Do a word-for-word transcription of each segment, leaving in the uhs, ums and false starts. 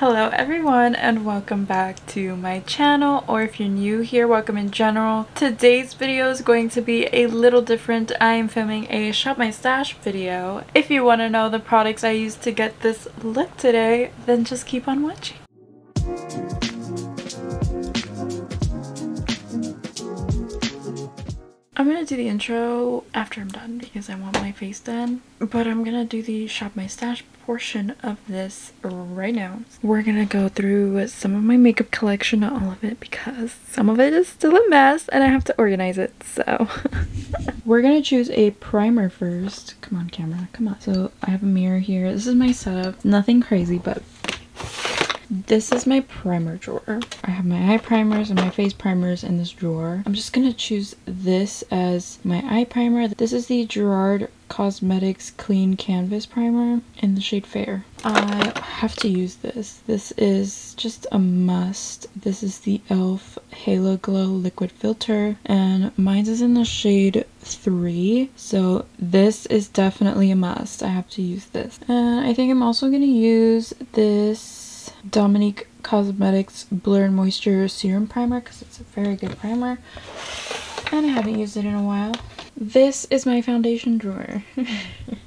Hello everyone and welcome back to my channel, or if you're new here, welcome in general. Today's video is going to be a little different. I am filming a shop my stash video. If you want to know the products I used to get this look today, then just keep on watching. I'm gonna do the intro after I'm done because I want my face done, but I'm gonna do the shop my stash portion of this right now. We're gonna go through some of my makeup collection, not all of it because some of it is still a mess and I have to organize it, so. We're gonna choose a primer first. Come on camera, come on. So I have a mirror here. This is my setup, nothing crazy, but this is my primer drawer. I have my eye primers and my face primers in this drawer. I'm just gonna choose this as my eye primer. This is the Gerard Cosmetics Clean Canvas Primer in the shade Fair. I have to use this. This is just a must. This is the Elf Halo Glow Liquid Filter, and mine is in the shade three, so this is definitely a must. I have to use this. And I think I'm also gonna use this Dominique Cosmetics Blur and Moisture Serum Primer because it's a very good primer and I haven't used it in a while. This is my foundation drawer.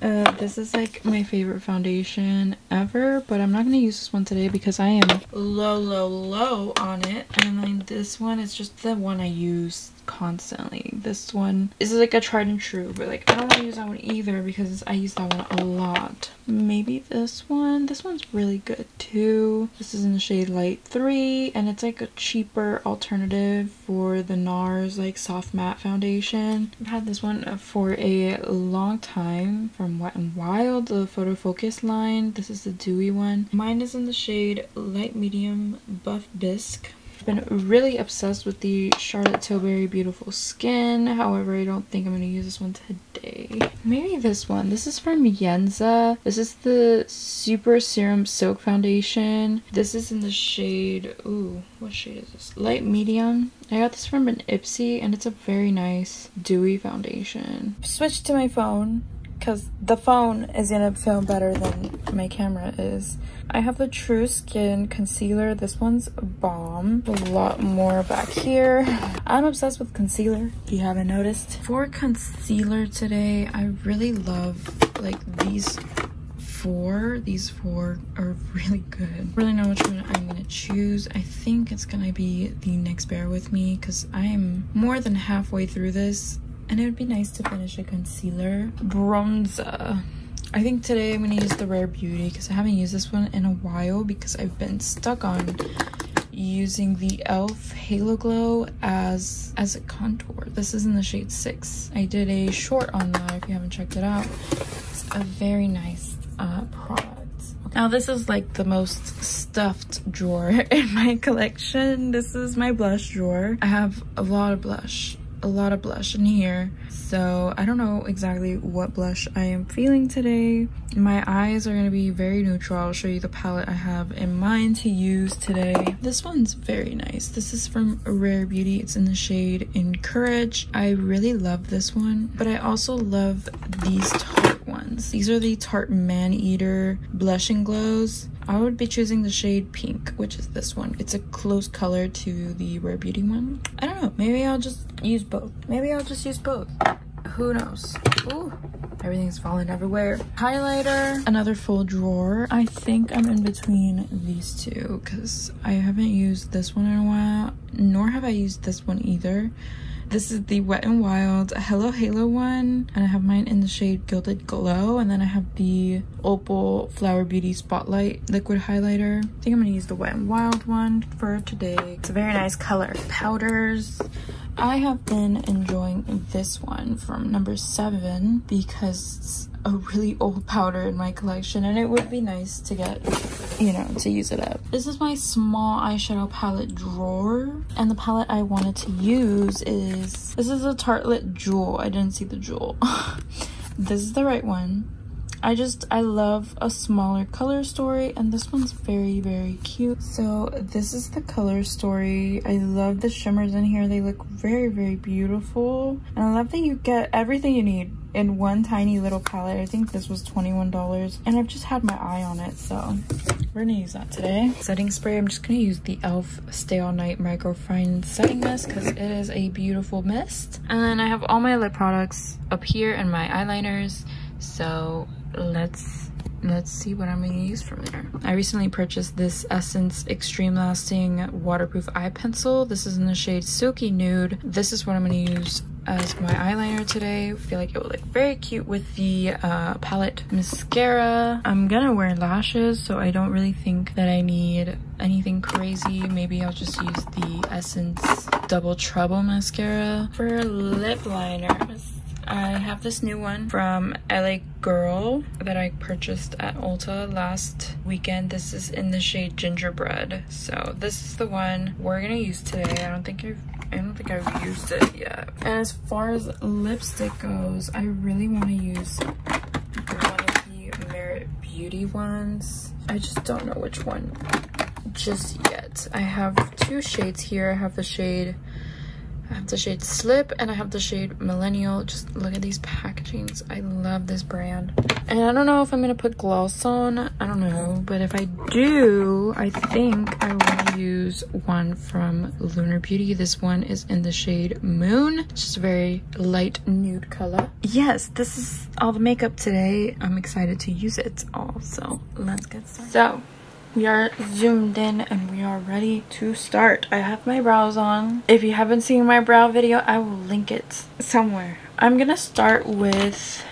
uh, this is like my favorite foundation ever, but I'm not going to use this one today because I am low, low, low on it. And then this one is just the one I use constantly. This one is like a tried and true, but like I don't want to use that one either because I use that one a lot. Maybe this one. This one's really good too. This is in the shade Light three, and it's like a cheaper alternative for the Nars like soft matte foundation. I've had this one for a long time from Wet n Wild, the Photo Focus line. This is the dewy one. Mine is in the shade Light Medium Buff Bisque. I've been really obsessed with the Charlotte Tilbury Beautiful Skin, however I don't think I'm going to use this one today. Maybe this one. This is from Yensa. This is the Super Serum Silk Foundation. This is in the shade, ooh, what shade is this? Light Medium. I got this from an Ipsy and it's a very nice dewy foundation. Switch to my phone because the phone is gonna film better than my camera is. I have the True Skin Concealer. This one's bomb. A lot more back here. I'm obsessed with concealer, if you haven't noticed. For concealer today, I really love like these four. These four are really good. Really know which one I'm gonna choose. I think it's gonna be the Nyx Bear With Me because I'm more than halfway through this. And it would be nice to finish a concealer. Bronzer. I think today I'm going to use the Rare Beauty because I haven't used this one in a while because I've been stuck on using the Elf Halo Glow as, as a contour. This is in the shade six. I did a short on that if you haven't checked it out. It's a very nice uh, product. Now this is like the most stuffed drawer in my collection. This is my blush drawer. I have a lot of blush. a lot of blush in here, so I don't know exactly what blush I am feeling today. My eyes are going to be very neutral. I'll show you the palette I have in mind to use today. This one's very nice. This is from Rare Beauty. It's in the shade Encourage. I really love this one, but I also love these Tarte ones. These are the Tarte Man Eater Blushing Glows. I would be choosing the shade Pink, which is this one. It's a close color to the Rare Beauty one. I don't know, maybe I'll just use both. Maybe I'll just use both. Who knows? Ooh, everything's falling everywhere. Highlighter, another full drawer. I think I'm in between these two because I haven't used this one in a while, nor have I used this one either. This is the Wet n Wild Hello Halo one, and I have mine in the shade Gilded Glow, and then I have the Opal Flower Beauty Spotlight Liquid Highlighter. I think I'm gonna use the Wet n Wild one for today. It's a very nice color. Powders. I have been enjoying this one from number seven because it's a really old powder in my collection and it would be nice to get, you know, to use it up. This is my small eyeshadow palette drawer, and the palette I wanted to use is, this is a Tartelette Jewel. I didn't see the jewel. This is the right one. I just, I love a smaller color story, and this one's very, very cute. So this is the color story. I love the shimmers in here. They look very, very beautiful. And I love that you get everything you need in one tiny little palette. I think this was twenty-one dollars, and I've just had my eye on it, so We're gonna use that today. Setting spray, I'm just gonna use the Elf Stay All Night Microfine Setting Mist because it is a beautiful mist. And then I have all my lip products up here and my eyeliners. So let's let's see what I'm gonna use from there. I recently purchased this Essence Extreme Lasting Waterproof Eye Pencil. This is in the shade Silky Nude. This is what I'm gonna use as my eyeliner today. I feel like it will look very cute with the uh, palette. Mascara. I'm gonna wear lashes, so I don't really think that I need anything crazy. Maybe I'll just use the Essence Double Trouble Mascara. For lip liners, I have this new one from L A Girl that I purchased at Ulta last weekend. This is in the shade Gingerbread. So this is the one we're gonna use today. I don't think I've I don't think I've used it yet. And as far as lipstick goes, I really want to use one of the Merit Beauty ones. I just don't know which one just yet. I have two shades here. I have the shade I have the shade Slip and I have the shade Millennial. Just look at these packagings. I love this brand. And I don't know if I'm gonna put gloss on. I don't know, but if I do, I think I will use one from Lunar Beauty. This one is in the shade Moon. It's just a very light nude color. Yes, this is all the makeup today. I'm excited to use it all. So let's get started. So we are zoomed in and we are ready to start. I have my brows on. If you haven't seen my brow video, I will link it somewhere. I'm gonna start with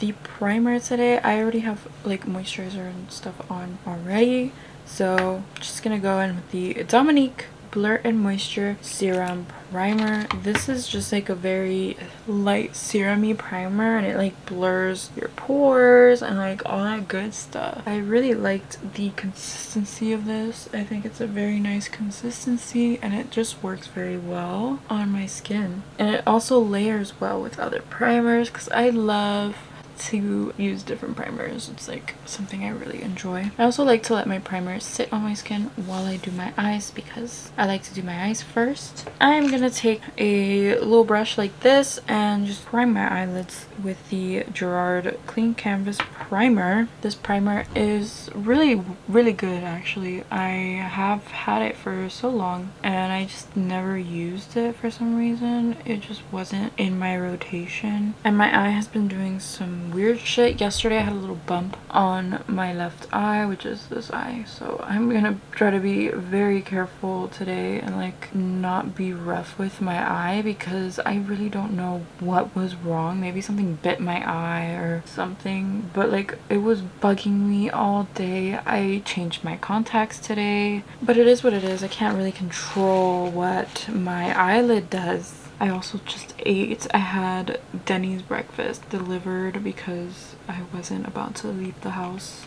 the primer today. I already have like moisturizer and stuff on already, so I'm just gonna go in with the Dominique Blur and Moisture Serum Primer. This is just like a very light serum-y primer, and it like blurs your pores and like all that good stuff. I really liked the consistency of this. I think it's a very nice consistency and it just works very well on my skin. And it also layers well with other primers because I love to use different primers. It's like something I really enjoy. I also like to let my primer sit on my skin while I do my eyes because I like to do my eyes first. I'm gonna take a little brush like this and just prime my eyelids with the Gerard Clean Canvas Primer. This primer is really really good actually. I have had it for so long and I just never used it for some reason. It just wasn't in my rotation. And my eye has been doing some weird shit. Yesterday I had a little bump on my left eye, which is this eye, so I'm gonna try to be very careful today and like not be rough with my eye because I really don't know what was wrong. Maybe something bit my eye or something, but like it was bugging me all day. I changed my contacts today, but it is what it is. I can't really control what my eyelid does. I also just ate. I had Denny's breakfast delivered because I wasn't about to leave the house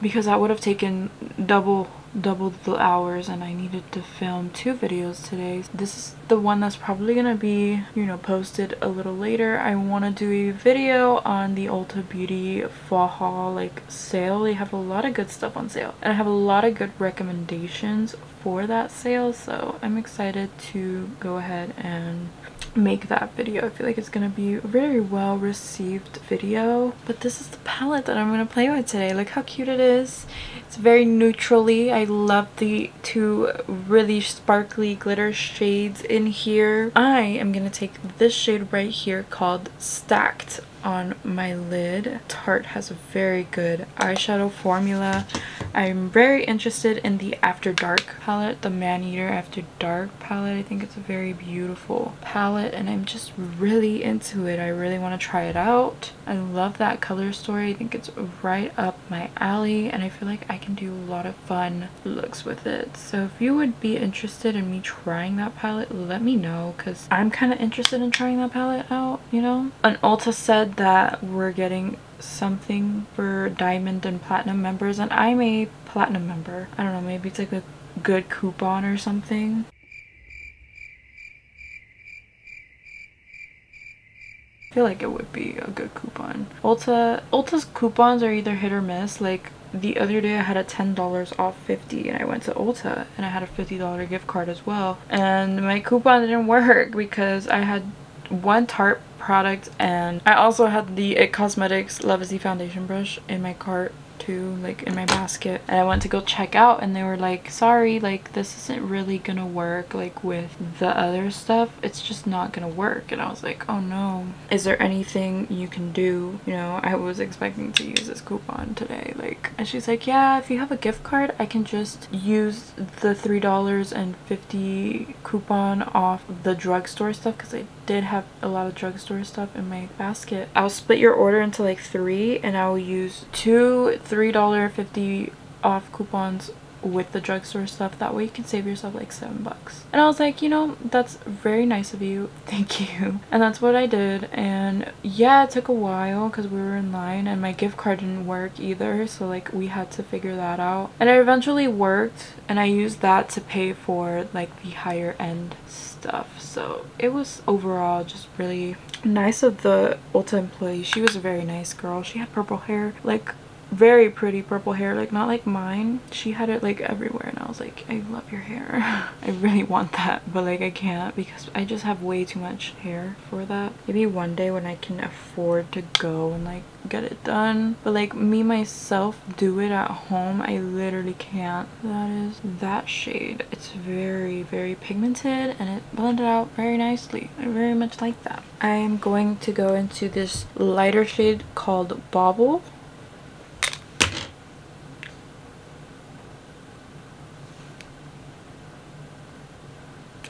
because that would have taken double double the hours and I needed to film two videos today. This is the one that's probably gonna be, you know, posted a little later. I want to do a video on the Ulta Beauty fall haul like sale. They have a lot of good stuff on sale and I have a lot of good recommendations for that sale, so I'm excited to go ahead and make that video. I feel like it's gonna be a very well received video. But this is the palette that I'm gonna play with today. Look how cute it is. It's very neutrally. I love the two really sparkly glitter shades in here. I am gonna take this shade right here called Stacked on my lid. Tarte has a very good eyeshadow formula. I'm very interested in the After Dark palette, the Man Eater After Dark palette. I think it's a very beautiful palette and I'm just really into it. I really want to try it out. I love that color story. I think it's right up my alley and I feel like I can do a lot of fun looks with it. So if you would be interested in me trying that palette, let me know because I'm kind of interested in trying that palette out, you know? An Ulta said that we're getting something for diamond and platinum members and I'm a platinum member. I don't know, maybe it's like a good coupon or something. I feel like it would be a good coupon. Ulta Ulta's coupons are either hit or miss. Like the other day I had a ten dollars off fifty and I went to Ulta and I had a fifty dollar gift card as well and my coupon didn't work because I had one Tarte product and I also had the It Cosmetics Love Is the Foundation brush in my cart too, like in my basket, and I went to go check out and they were like, sorry, like this isn't really gonna work, like with the other stuff it's just not gonna work. And I was like, oh no, is there anything you can do? You know, I was expecting to use this coupon today, like. And she's like, yeah, if you have a gift card I can just use the three dollars and fifty coupon off the drugstore stuff, because I did have a lot of drugstore stuff in my basket. I'll split your order into like three and I'll use two three dollar fifty off coupons with the drugstore stuff, that way you can save yourself like seven bucks. And I was like, you know, that's very nice of you, thank you. And that's what I did. And yeah, it took a while because we were in line and my gift card didn't work either, so like we had to figure that out. And it eventually worked and I used that to pay for like the higher end stuff. So it was overall just really nice of the Ulta employee. She was a very nice girl. She had purple hair, like very pretty purple hair, like not like mine. She had it like everywhere and I was like, I love your hair. I really want that, but like I can't because I just have way too much hair for that. Maybe one day when I can afford to go and like get it done, but like me myself do it at home, I literally can't. That is that shade. It's very very pigmented and it blended out very nicely. I very much like that. I'm going to go into this lighter shade called Bobble.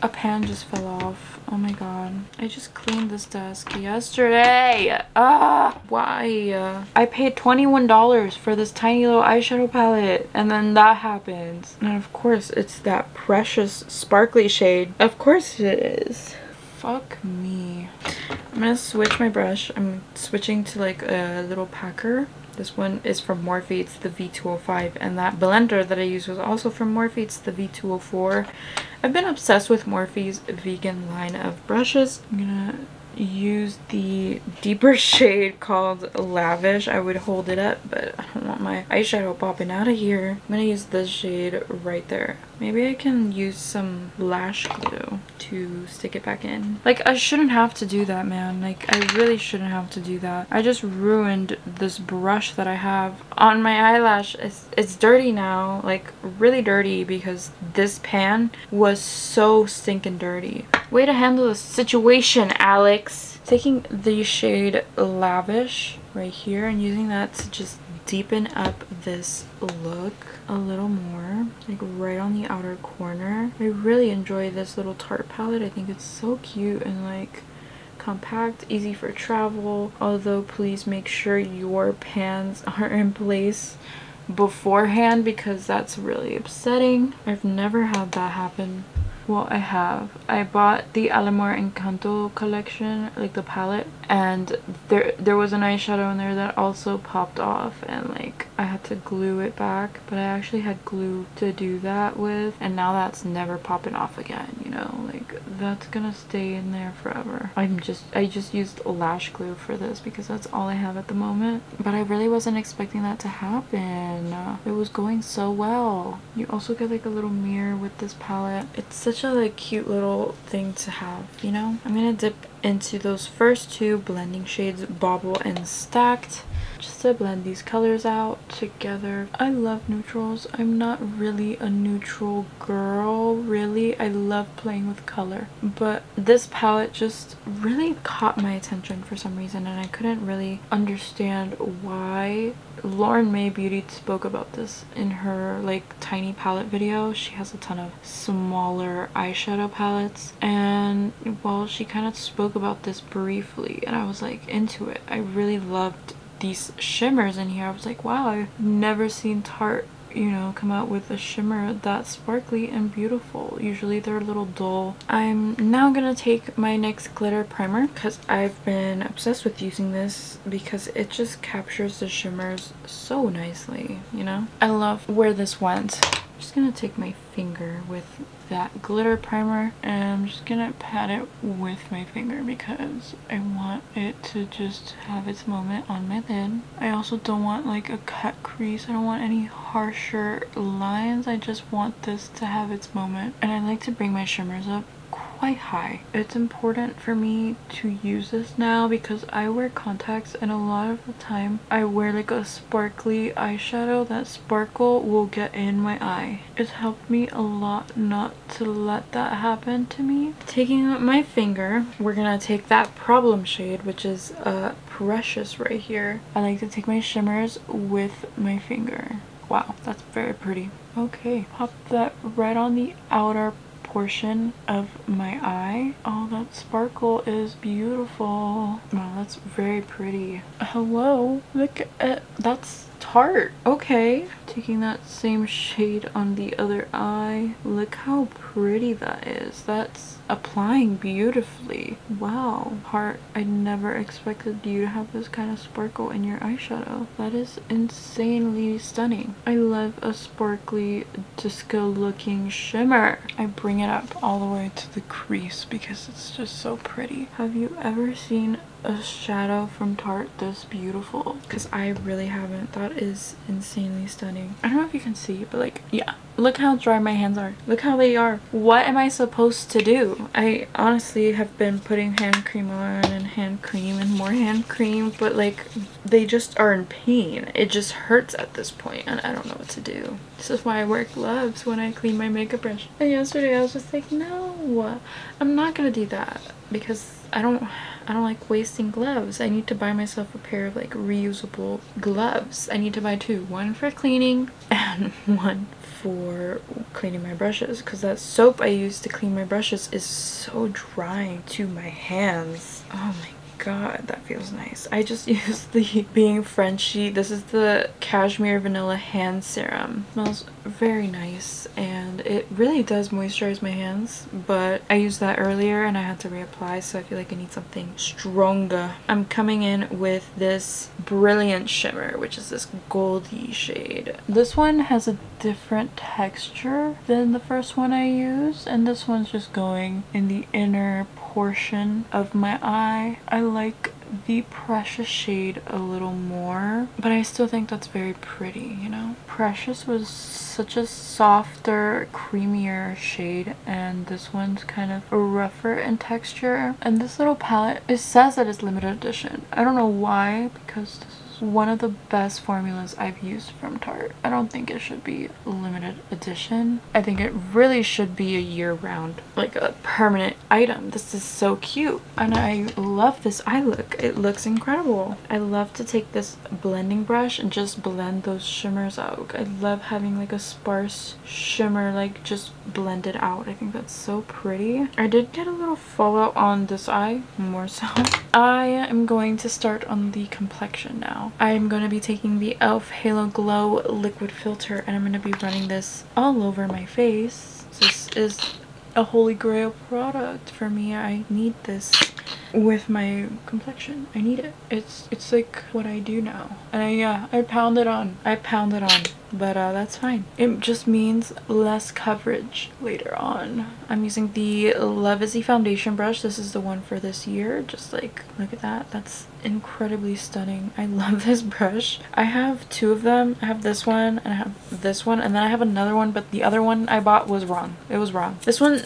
A pan just fell off. Oh my god. I just cleaned this desk yesterday. Ah, why? I paid twenty-one dollars for this tiny little eyeshadow palette and then that happens. And of course it's that precious sparkly shade. Of course it is. Fuck me. I'm gonna switch my brush. I'm switching to like a little packer. This one is from Morphe, it's the V two oh five, and that blender that I used was also from Morphe, it's the V two oh four. I've been obsessed with Morphe's vegan line of brushes. I'm gonna use the deeper shade called Lavish. I would hold it up, but I don't want my eyeshadow popping out of here. I'm gonna use this shade right there. Maybe I can use some lash glue to stick it back in. Like, I shouldn't have to do that, man. Like, I really shouldn't have to do that. I just ruined this brush that I have on my eyelash. It's, it's dirty now, like really dirty, because this pan was so stinking dirty. Way to handle the situation, Alex. Taking the shade Lavish right here and using that to just deepen up this look a little more, like right on the outer corner. I really enjoy this little Tarte palette. I think it's so cute and like compact, easy for travel, although please make sure your pans are in place beforehand because that's really upsetting. I've never had that happen. Well, I have. I bought the Alamar Encanto collection, like the palette, and there there was an eyeshadow in there that also popped off and like I had to glue it back, but I actually had glue to do that with, and now that's never popping off again, you know, like that's gonna stay in there forever. I'm just I just used lash glue for this because that's all I have at the moment, but I really wasn't expecting that to happen. It was going so well. You also get like a little mirror with this palette. It's such a like cute little thing to have, you know. I'm gonna dip into those first two blending shades, Bobble and Stacked, just to blend these colors out together. I love neutrals. I'm not really a neutral girl, really. I love playing with color, but this palette just really caught my attention for some reason, and I couldn't really understand why. Lauren May Beauty spoke about this in her like tiny palette video. She has a ton of smaller eyeshadow palettes, and well, she kind of spoke about this briefly and I was like into it. I really loved these shimmers in here. I was like, wow, I've never seen Tarte, you know, come out with a shimmer that's sparkly and beautiful. Usually they're a little dull. I'm now gonna take my N Y X glitter primer because I've been obsessed with using this because it just captures the shimmers so nicely, you know. I love where this went. I'm just gonna take my finger with that glitter primer and I'm just gonna pat it with my finger because I want it to just have its moment on my lid. I also don't want like a cut crease. I don't want any harsher lines. I just want this to have its moment, and I like to bring my shimmers up F Y I, it's important for me to use this now because I wear contacts, and a lot of the time I wear like a sparkly eyeshadow. That sparkle will get in my eye. It's helped me a lot not to let that happen to me. Taking out my finger, we're gonna take that problem shade, which is uh Precious right here. I like to take my shimmers with my finger. Wow, that's very pretty. Okay, pop that right on the outer portion of my eye. Oh, that sparkle is beautiful. Wow, that's very pretty. Hello, look at that's Tarte. Okay, taking that same shade on the other eye. Look how pretty that is. That's applying beautifully. Wow, Tarte, I never expected you to have this kind of sparkle in your eyeshadow. That is insanely stunning. I love a sparkly disco looking shimmer. I bring it up all the way to the crease because it's just so pretty. Have you ever seen a shadow from Tarte this beautiful? Because I really haven't. That is insanely stunning. I don't know if you can see, but like, yeah, look how dry my hands are. Look how they are. What am I supposed to do? I honestly have been putting hand cream on and hand cream and more hand cream, but like they just are in pain. It just hurts at this point and I don't know what to do. This is why I wear gloves when I clean my makeup brush. And yesterday I was just like, no, I'm not gonna do that because I don't I don't like wasting gloves. I need to buy myself a pair of like reusable gloves. I need to buy two, one for cleaning and one for cleaning my brushes, because that soap I use to clean my brushes is so drying to my hands. Oh my god, that feels nice. I just used the Being Frenchy. This is the Cashmere Vanilla Hand Serum. It smells very nice and it really does moisturize my hands, but I used that earlier and I had to reapply, so I feel like I need something stronger. I'm coming in with this Brilliant Shimmer, which is this goldy shade. This one has a different texture than the first one I used, and this one's just going in the inner portion of my eye. I like the Precious shade a little more, but I still think that's very pretty, you know? Precious was such a softer, creamier shade, and this one's kind of rougher in texture. And this little palette, it says that it's limited edition. I don't know why, because this is one of the best formulas I've used from Tarte. I don't think it should be limited edition. I think it really should be a year-round, like a permanent item. This is so cute and I love this eye look. It looks incredible. I love to take this blending brush and just blend those shimmers out. I love having like a sparse shimmer like just blended out. I think that's so pretty. I did get a little fallout on this eye, more so. I am going to start on the complexion now. I'm going to be taking the Elf Halo Glow liquid filter and I'm going to be running this all over my face. This is a holy grail product for me. I need this with my complexion. I need it. It's it's like what I do now. And I, yeah, I pound it on. I pound it on. But uh, that's fine. It just means less coverage later on. I'm using the Love Is the foundation brush. This is the one for this year. Just like, look at that. That's incredibly stunning. I love this brush. I have two of them. I have this one and I have this one. And then I have another one, but the other one I bought was wrong. It was wrong. This one,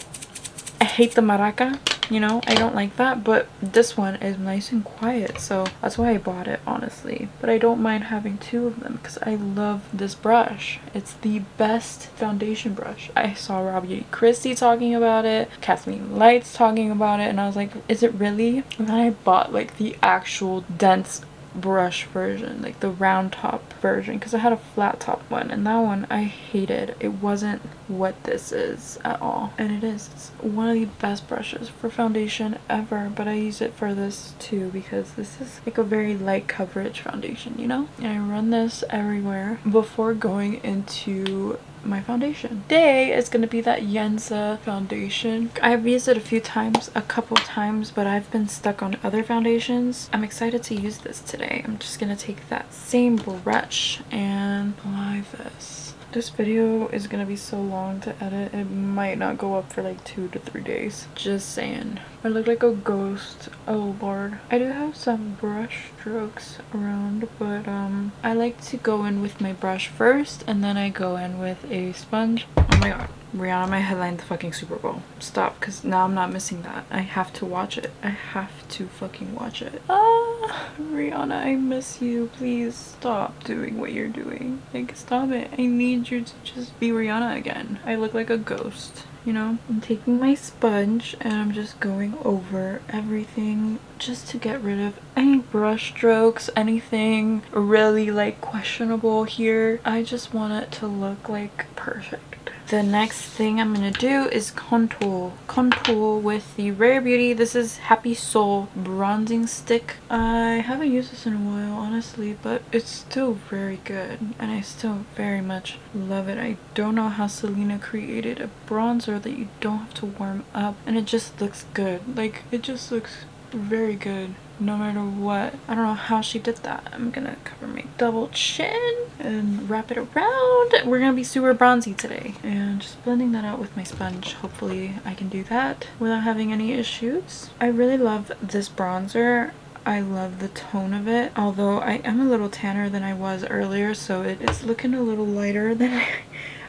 I hate the maraca. You know, I don't like that, but this one is nice and quiet, so that's why I bought it, honestly. But I don't mind having two of them because I love this brush. It's the best foundation brush. I saw Robbie Christie talking about it, Kathleen Light's talking about it, and I was like, is it really? And then I bought like the actual dense brush version, like the round top version, because I had a flat top one and that one I hated. It wasn't what this is at all, and it is. It's one of the best brushes for foundation ever, but I use it for this too because this is like a very light coverage foundation, you know? And I run this everywhere before going into my foundation. Today is going to be that Yensa foundation. I've used it a few times, a couple times, but I've been stuck on other foundations. I'm excited to use this today. I'm just going to take that same brush and apply this. This video is going to be so long to edit. It might not go up for like two to three days. Just saying. I look like a ghost. Oh lord. I do have some brush strokes around, but um I like to go in with my brush first and then I go in with a sponge on my god. Rihanna, my headline, the fucking Super Bowl. Stop, because now I'm not missing that. I have to watch it. I have to fucking watch it. Ah, Rihanna, I miss you. Please stop doing what you're doing. Like, stop it. I need you to just be Rihanna again. I look like a ghost, you know? I'm taking my sponge and I'm just going over everything just to get rid of any brush strokes, anything really, like, questionable here. I just want it to look, like, perfect. The next thing I'm gonna do is contour. Contour with the Rare Beauty. This is Happy Soul Bronzing Stick. I haven't used this in a while, honestly, but it's still very good. And I still very much love it. I don't know how Selena created a bronzer that you don't have to warm up. And it just looks good. Like, it just looks very good. No matter what. I don't know how she did that. I'm gonna cover my double chin and wrap it around. We're gonna be super bronzy today. And just blending that out with my sponge. Hopefully I can do that without having any issues. I really love this bronzer. I love the tone of it. Although I am a little tanner than I was earlier, so it, it's looking a little lighter than I...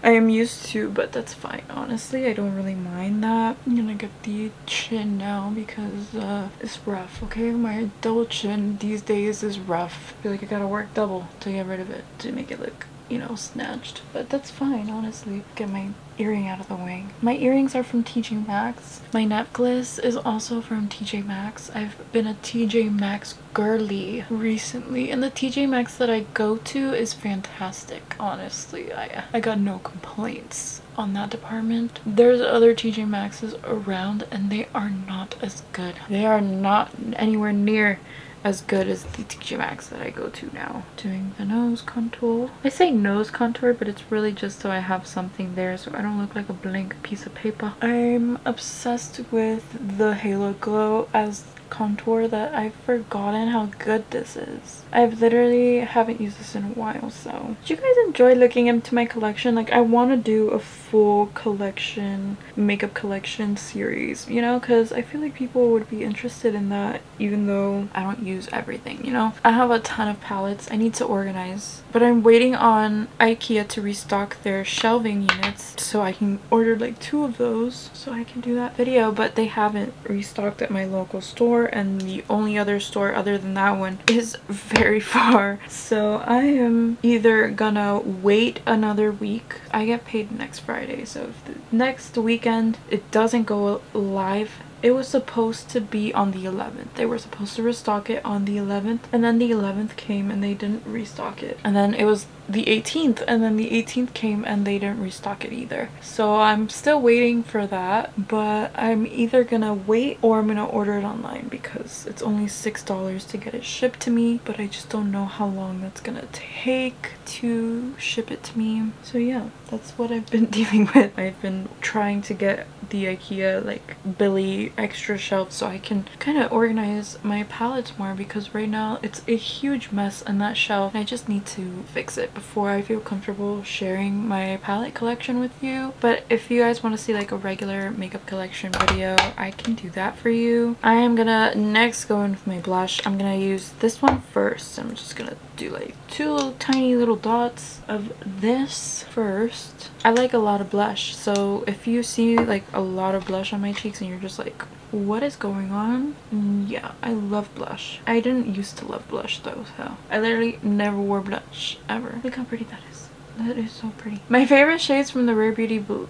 I am used to, but that's fine. Honestly, I don't really mind that. I'm gonna get the chin now because uh, it's rough, okay? My double chin these days is rough. I feel like I gotta work double to get rid of it, to make it look, you know, snatched. But that's fine, honestly. Get my earring out of the way. My earrings are from T J Maxx. My necklace is also from T J Maxx. I've been a T J Maxx girly recently, and the T J Maxx that I go to is fantastic. Honestly, I, I got no complaints on that department. There's other T J Maxx's around and they are not as good. They are not anywhere near as good as the T J Maxx that I go to now. Doing the nose contour. I say nose contour, but it's really just so I have something there so I don't look like a blank piece of paper. I'm obsessed with the Halo Glow as contour that I've forgotten how good this is. I've literally haven't used this in a while, so. Did you guys enjoy looking into my collection? Like, I want to do a full collection, makeup collection series, you know, because I feel like people would be interested in that even though I don't use everything, you know. I have a ton of palettes. I need to organize, but I'm waiting on Ikea to restock their shelving units so I can order like two of those so I can do that video, but they haven't restocked at my local store. And the only other store other than that one is very far, so I am either gonna wait another week. I get paid next Friday, so if the next weekend it doesn't go live. It was supposed to be on the eleventh. They were supposed to restock it on the eleventh, and then the eleventh came and they didn't restock it, and then it was the eighteenth, and then the eighteenth came and they didn't restock it either. So I'm still waiting for that, but I'm either gonna wait or I'm gonna order it online because it's only six dollars to get it shipped to me, but I just don't know how long that's gonna take to ship it to me. So yeah, that's what I've been dealing with. I've been trying to get the IKEA like Billy extra shelf so I can kind of organize my palettes more because right now it's a huge mess on that shelf and I just need to fix it before I feel comfortable sharing my palette collection with you. But if you guys want to see like a regular makeup collection video, I can do that for you. I am gonna next go in with my blush. I'm gonna use this one first. I'm just gonna do like two little tiny little dots of this first. I like a lot of blush, so if you see like a lot of blush on my cheeks and you're just like, what is going on? Yeah, I love blush. I didn't used to love blush though, so I literally never wore blush ever. Look how pretty that is. That is so pretty. My favorite shades from the Rare Beauty bl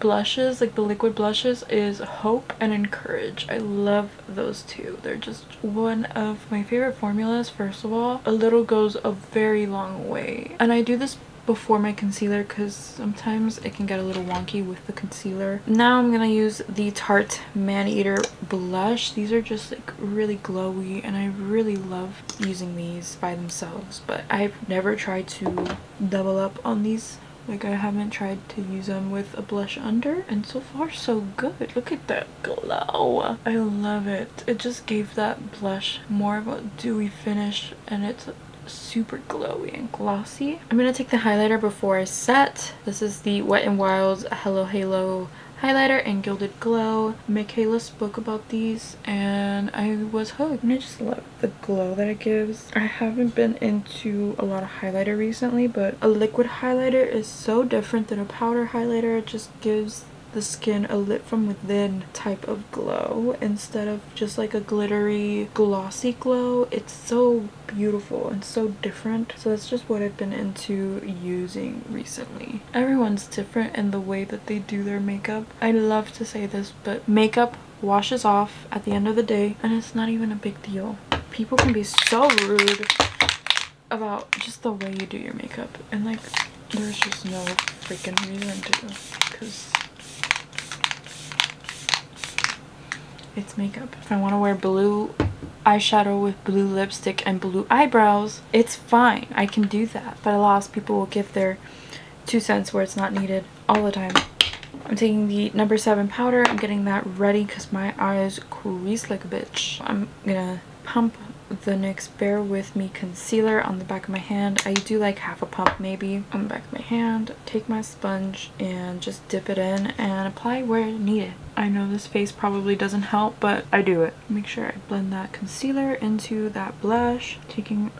blushes, like the liquid blushes, is Hope and Encourage. I love those two. They're just one of my favorite formulas. First of all, a little goes a very long way, and I do this before my concealer because sometimes it can get a little wonky with the concealer. Now I'm gonna use the Tarte Maneater blush. These are just like really glowy and I really love using these by themselves, but I've never tried to double up on these. Like, I haven't tried to use them with a blush under, and so far so good. Look at that glow. I love it. It just gave that blush more of a dewy finish and it's super glowy and glossy. I'm gonna take the highlighter before I set. This is the Wet n Wild's Hello Halo highlighter and Gilded Glow. Michaela spoke about these and I was hooked. And I just love the glow that it gives. I haven't been into a lot of highlighter recently, but a liquid highlighter is so different than a powder highlighter. It just gives the skin a lit from within type of glow instead of just like a glittery glossy glow. It's so beautiful and so different, so that's just what I've been into using recently. Everyone's different in the way that they do their makeup. I love to say this, but makeup washes off at the end of the day and it's not even a big deal. People can be so rude about just the way you do your makeup, and like there's just no freaking reason to, because it's makeup. If I want to wear blue eyeshadow with blue lipstick and blue eyebrows, it's fine. I can do that. But alas, people will give their two cents where it's not needed all the time. I'm taking the number seven powder. I'm getting that ready because my eyes crease like a bitch. I'm gonna pump the N Y X Bear With Me concealer on the back of my hand. I do like half a pump maybe on the back of my hand. Take my sponge and just dip it in and apply where needed. I know this face probably doesn't help, but I do it. Make sure I blend that concealer into that blush, taking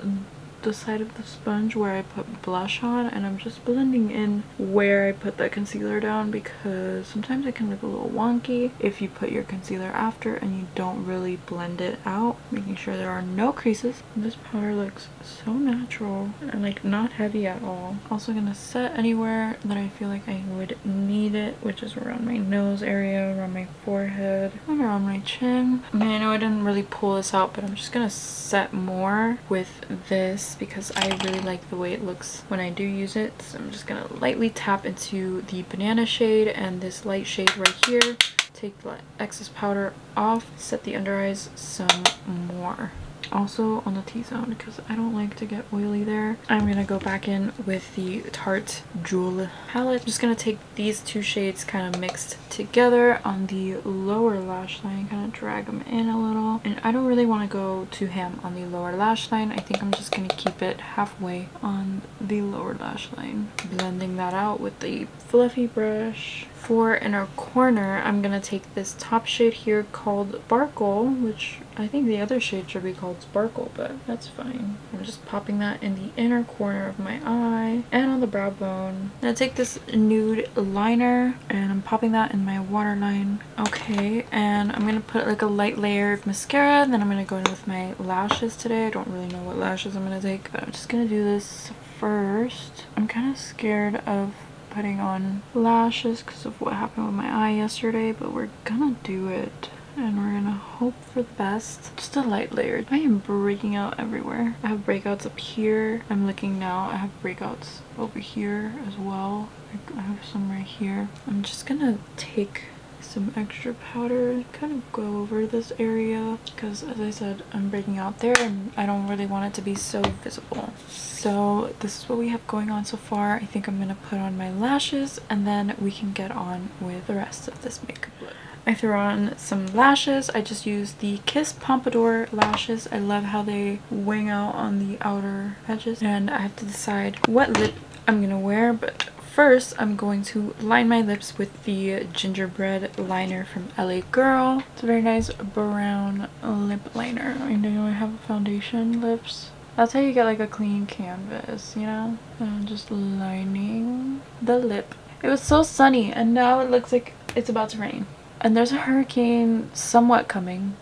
the side of the sponge where I put blush on, and I'm just blending in where I put that concealer down, because sometimes it can look a little wonky if you put your concealer after and you don't really blend it out, making sure there are no creases. This powder looks so natural and like not heavy at all. Also gonna set anywhere that I feel like I would need it, which is around my nose area, around my forehead, and around my chin. I mean, I know I didn't really pull this out, but I'm just gonna set more with this because I really like the way it looks when I do use it. So I'm just gonna lightly tap into the banana shade and this light shade right here. Take the excess powder off, set the under eyes some more. Also on the T-zone, because I don't like to get oily there. I'm gonna go back in with the Tartelette Jewel palette. I'm just gonna take these two shades kind of mixed together on the lower lash line, kind of drag them in a little. And I don't really want to go too ham on the lower lash line. I think I'm just gonna keep it halfway on the lower lash line. Blending that out with the fluffy brush. For inner corner, I'm gonna take this top shade here called Sparkle, which I think the other shade should be called Sparkle, but that's fine. I'm just popping that in the inner corner of my eye and on the brow bone. Now take this nude liner and I'm popping that in my waterline. Okay, and I'm gonna put like a light layer of mascara, and then I'm gonna go in with my lashes today. I don't really know what lashes I'm gonna take, but I'm just gonna do this first. I'm kind of scared of putting on lashes because of what happened with my eye yesterday, but we're gonna do it and we're gonna hope for the best. Just a light layer. I am breaking out everywhere. I have breakouts up here. I'm looking now. I have breakouts over here as well. I have some right here. I'm just gonna take some extra powder and kind of go over this area because, as I said, I'm breaking out there and I don't really want it to be so visible. So this is what we have going on so far. I think I'm gonna put on my lashes and then we can get on with the rest of this makeup look. I threw on some lashes. I just used the Kiss Pompadour lashes. I love how they wing out on the outer edges, and I have to decide what lip I'm gonna wear, but first, I'm going to line my lips with the Gingerbread liner from L A Girl. It's a very nice brown lip liner. I know I have foundation lips. That's how you get like a clean canvas, you know? I'm just lining the lip. It was so sunny and now it looks like it's about to rain. And there's a hurricane somewhat coming,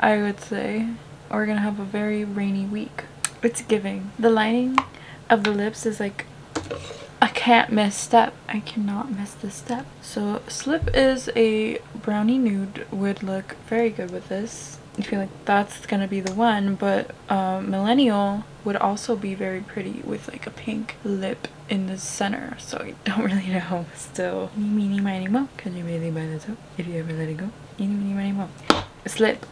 I would say. We're gonna have a very rainy week. It's giving. The lining of the lips is like, I can't miss step. I cannot miss this step. So Slip is a brownie nude, would look very good with this. I feel like that's gonna be the one, but uh, Millennial would also be very pretty with like a pink lip in the center. So I don't really know still. Meeny, miny, mo. Can you really buy this up if you ever let it go? Meeny, miny, miny, mo. Slip.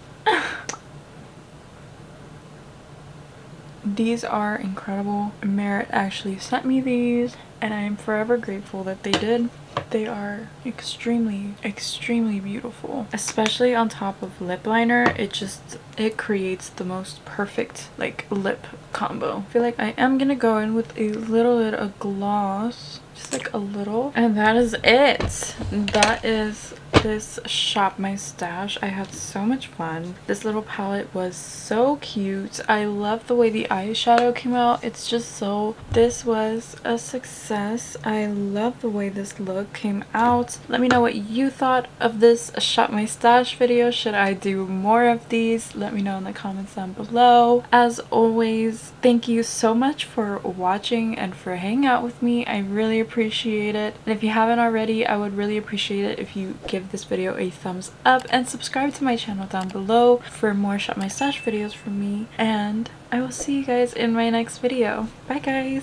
These are incredible. Merit actually sent me these and I am forever grateful that they did. They are extremely, extremely beautiful. Especially on top of lip liner, it just, it creates the most perfect, like, lip combo. I feel like I am gonna go in with a little bit of gloss. Just like a little. And that is it. That is this Shop My Stash. I had so much fun. This little palette was so cute. I love the way the eyeshadow came out. It's just so... This was a success. I love the way this look came out. Let me know what you thought of this Shop My Stash video. Should I do more of these? Let me know in the comments down below. As always, thank you so much for watching and for hanging out with me. I really appreciate it. And if you haven't already, I would really appreciate it if you give this video a thumbs up and subscribe to my channel down below for more Shop My Stash videos from me, and I will see you guys in my next video. Bye guys.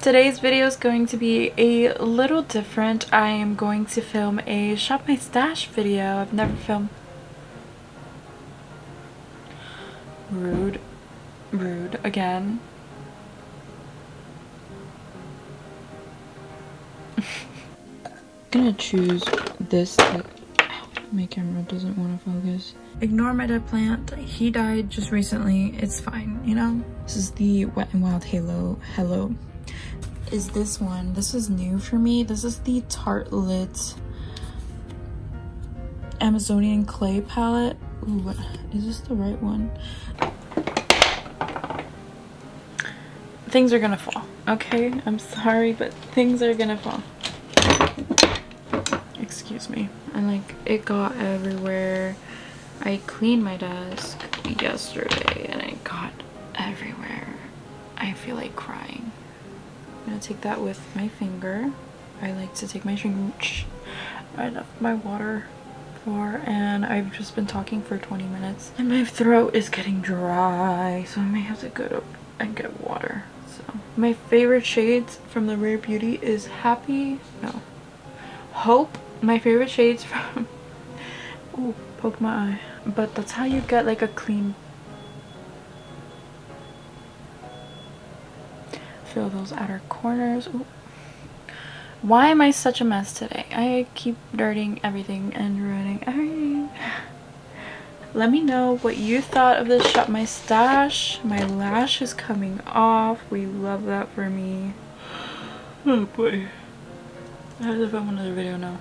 Today's video is going to be a little different. I am going to film a Shop My Stash video. I've never filmed. Rude. Rude again. I'm gonna choose this. Ow, my camera doesn't want to focus. Ignore my dead plant. He died just recently. It's fine, you know? This is the Wet n Wild Halo. Hello. Is this one. This is new for me. This is the Tartelette Amazonian Clay Palette. Ooh, what, is this the right one? Things are gonna fall, okay? I'm sorry, but things are gonna fall. Excuse me. And like, it got everywhere. I cleaned my desk yesterday and it got everywhere. I feel like crying. I'm gonna take that with my finger. I like to take my finger. I left my water for, and I've just been talking for twenty minutes. And my throat is getting dry, so I may have to go to and get water. My favorite shades from the Rare Beauty is Happy, no, Hope. My favorite shades from, ooh, poked my eye. But that's how you get like a clean, fill those outer corners. Ooh. Why am I such a mess today? I keep dirtying everything and ruining everything. Let me know what you thought of this Shop My Stash. My lash is coming off. We love that for me. Oh boy. I have to film another video now.